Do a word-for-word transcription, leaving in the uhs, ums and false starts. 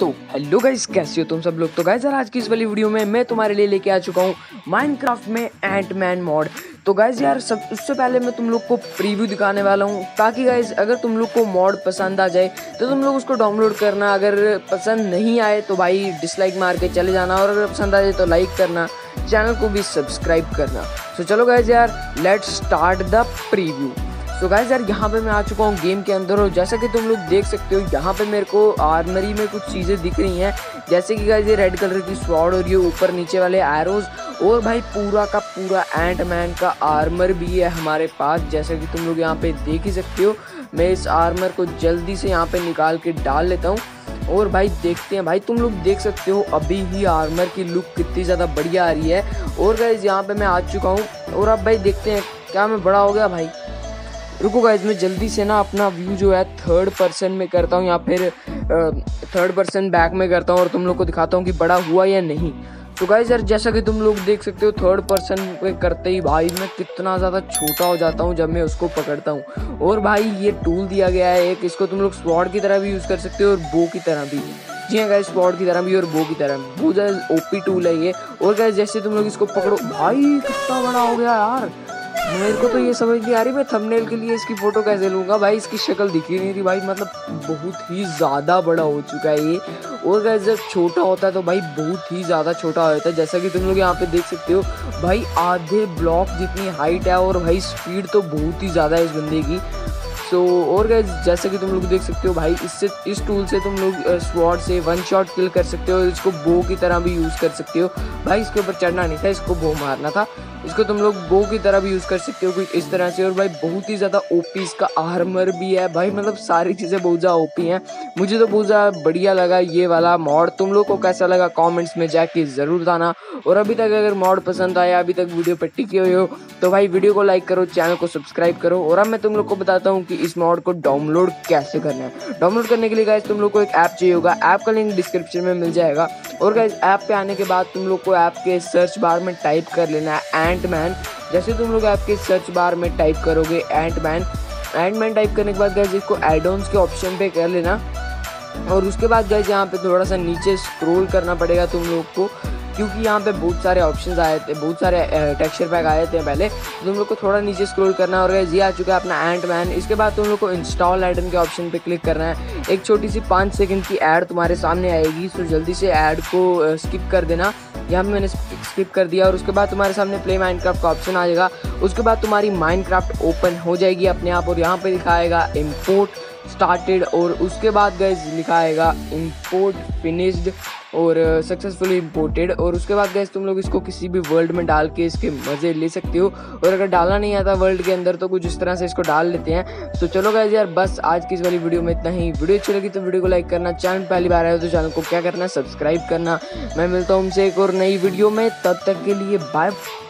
तो hello guys, कैसे हो तुम सब लोग। तो गाइस यार आज की इस वाली वीडियो में मैं तुम्हारे लिए लेके आ चुका हूँ माइनक्राफ्ट में एंट मैन मॉड। तो गाइस यार सब उससे पहले मैं तुम लोग को प्रीव्यू दिखाने वाला हूँ, ताकि गाइस अगर तुम लोग को मॉड पसंद आ जाए तो तुम लोग उसको डाउनलोड करना। अगर पसंद नहीं आए तो भाई डिसलाइक मार के चले जाना, और अगर पसंद आ जाए तो लाइक करना, चैनल को भी सब्सक्राइब करना। तो चलो गाइस यार लेट्स स्टार्ट द प्रीव्यू। तो गाइस यार यहाँ पे मैं आ चुका हूँ गेम के अंदर, और जैसा कि तुम लोग देख सकते हो यहाँ पे मेरे को आर्मरी में कुछ चीज़ें दिख रही हैं, जैसे कि गाइस ये रेड कलर की स्वॉर्ड और ये ऊपर नीचे वाले एरोज, और भाई पूरा का पूरा एंट मैन का आर्मर भी है हमारे पास। जैसा कि तुम लोग यहाँ पे देख ही सकते हो, मैं इस आर्मर को जल्दी से यहाँ पर निकाल के डाल लेता हूँ, और भाई देखते हैं। भाई तुम लोग देख सकते हो अभी ही आर्मर की लुक कितनी ज़्यादा बढ़िया आ रही है। और गाइस यहाँ पर मैं आ चुका हूँ, और अब भाई देखते हैं क्या मैं बड़ा हो गया। भाई रुको गाइस, मैं जल्दी से ना अपना व्यू जो है थर्ड पर्सन में करता हूँ, या फिर थर्ड पर्सन बैक में करता हूँ, और तुम लोग को दिखाता हूँ कि बड़ा हुआ या नहीं। तो गाइस यार जैसा कि तुम लोग देख सकते हो थर्ड पर्सन में करते ही भाई मैं कितना ज़्यादा छोटा हो जाता हूँ जब मैं उसको पकड़ता हूँ। और भाई ये टूल दिया गया है एक, इसको तुम लोग स्वॉर्ड की तरह भी यूज़ कर सकते हो और बो की तरह भी। जी हाँ गाइस, स्वॉर्ड की तरह भी और बो की तरह भी, बहुत ज़्यादा ओपी टूल है ये। और गाइस जैसे तुम लोग इसको पकड़ो, भाई कितना बड़ा हो गया यार। मेरे को तो ये समझ नहीं आ रही मैं थंबनेल के लिए इसकी फ़ोटो कैसे लूँगा। भाई इसकी शक्ल दिख ही नहीं रही भाई, मतलब बहुत ही ज़्यादा बड़ा हो चुका है ये। और गाइस जब छोटा होता है तो भाई बहुत ही ज़्यादा छोटा हो जाता है, जैसा कि तुम लोग यहाँ पे देख सकते हो। भाई आधे ब्लॉक जितनी हाइट है, और भाई स्पीड तो बहुत ही ज़्यादा है इस बंदे की। सो और गाइस जैसा कि तुम लोग देख सकते हो भाई इससे, इस टूल से तुम लोग स्वॉर्ड से वन शॉट किल कर सकते हो, इसको बो की तरह भी यूज़ कर सकते हो। भाई इसके ऊपर चढ़ना नहीं था, इसको बो मारना था। इसको तुम लोग बो की तरह भी यूज़ कर सकते हो कुछ इस तरह से। और भाई बहुत ही ज़्यादा ओपी इसका आर्मर भी है। भाई मतलब सारी चीज़ें बहुत ज़्यादा ओपी हैं। मुझे तो बहुत ज़्यादा बढ़िया लगा ये वाला मॉड। तुम लोग को कैसा लगा कमेंट्स में जाके ज़रूर बताना। और अभी तक अगर मॉड पसंद आया, अभी तक वीडियो पर टिके हुए हो तो भाई वीडियो को लाइक करो, चैनल को सब्सक्राइब करो। और अब मैं तुम लोग को बताता हूँ कि इस मॉड को डाउनलोड कैसे करना है। डाउनलोड करने के लिए गाइस तुम लोग को एक ऐप चाहिए होगा, ऐप का लिंक डिस्क्रिप्शन में मिल जाएगा। और गाइस ऐप पे आने के बाद तुम लोग को ऐप के सर्च बार में टाइप कर लेना है एंट मैन। जैसे तुम लोग ऐप के सर्च बार में टाइप करोगे ant man, ant man type करने के बाद गाइस इसको ऐड ऑन्स के ऑप्शन पे कर लेना। और उसके बाद गाइस यहाँ पे थोड़ा सा नीचे स्क्रोल करना पड़ेगा तुम लोग को, क्योंकि यहाँ पे बहुत सारे ऑप्शंस आए थे, बहुत सारे टेक्सचर पैक आए थे पहले। तुम लोग को थोड़ा नीचे स्क्रॉल करना है, और गाइस ये आ चुका है अपना एंट मैन। इसके बाद तुम लोग को इंस्टॉल आइटम के ऑप्शन पे क्लिक करना है। एक छोटी सी पाँच सेकंड की ऐड तुम्हारे सामने आएगी, तो जल्दी से ऐड को स्किप कर देना। यहाँ पे मैंने स्किप कर दिया, और उसके बाद तुम्हारे सामने प्ले माइनक्राफ्ट का ऑप्शन आ जाएगा। उसके बाद तुम्हारी माइनक्राफ्ट ओपन हो जाएगी अपने आप, और यहाँ पर दिखाएगा इम्पोर्ट स्टार्टेड, और उसके बाद गाइस लिखा आएगा इंपोर्ट फिनिश्ड और सक्सेसफुली इंपोर्टेड। और उसके बाद गाइस तुम लोग इसको किसी भी वर्ल्ड में डाल के इसके मज़े ले सकते हो, और अगर डालना नहीं आता वर्ल्ड के अंदर तो कुछ इस तरह से इसको डाल लेते हैं। तो चलो गाइस यार बस आज की इस वाली वीडियो में इतना ही। वीडियो अच्छी लगी तो वीडियो को लाइक करना, चैनल पहली बार आया हो तो चैनल को क्या करना, सब्सक्राइब करना। मैं मिलता हूँ उनसे एक और नई वीडियो में, तब तक के लिए बाय।